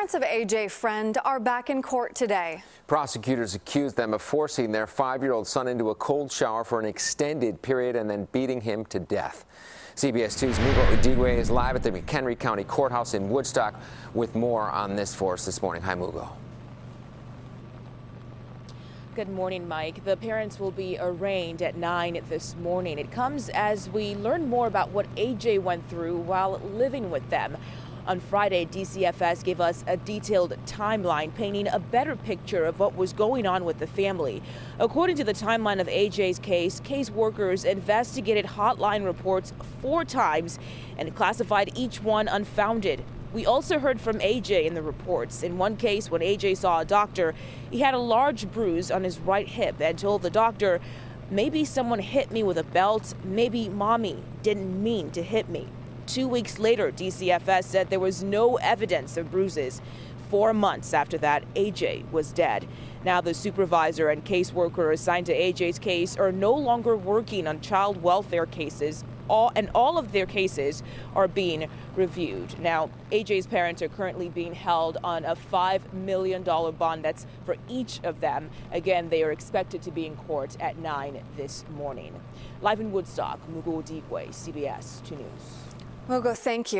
Parents of A.J. Freund are back in court today. Prosecutors accused them of forcing their 5-year-old son into a cold shower for an extended period and then beating him to death. CBS 2's Mugo Odigwe is live at the McHenry County Courthouse in Woodstock with more on this for us this morning. Hi, Mugo. Good morning, Mike. The parents will be arraigned at 9 this morning. It comes as we learn more about what A.J. went through while living with them. On Friday, DCFS gave us a detailed timeline painting a better picture of what was going on with the family. According to the timeline of AJ's case, caseworkers investigated hotline reports 4 times and classified each one unfounded. We also heard from AJ in the reports. In one case, when AJ saw a doctor, he had a large bruise on his right hip and told the doctor, "Maybe someone hit me with a belt. Maybe mommy didn't mean to hit me." 2 weeks later, DCFS said there was no evidence of bruises. 4 months after that, A.J. was dead. Now the supervisor and caseworker assigned to A.J.'s case are no longer working on child welfare cases, and all of their cases are being reviewed. Now, A.J.'s parents are currently being held on a $5 million bond. That's for each of them. Again, they are expected to be in court at 9 this morning. Live in Woodstock, Mugo Odigwe, CBS 2 News. Mugo, thank you.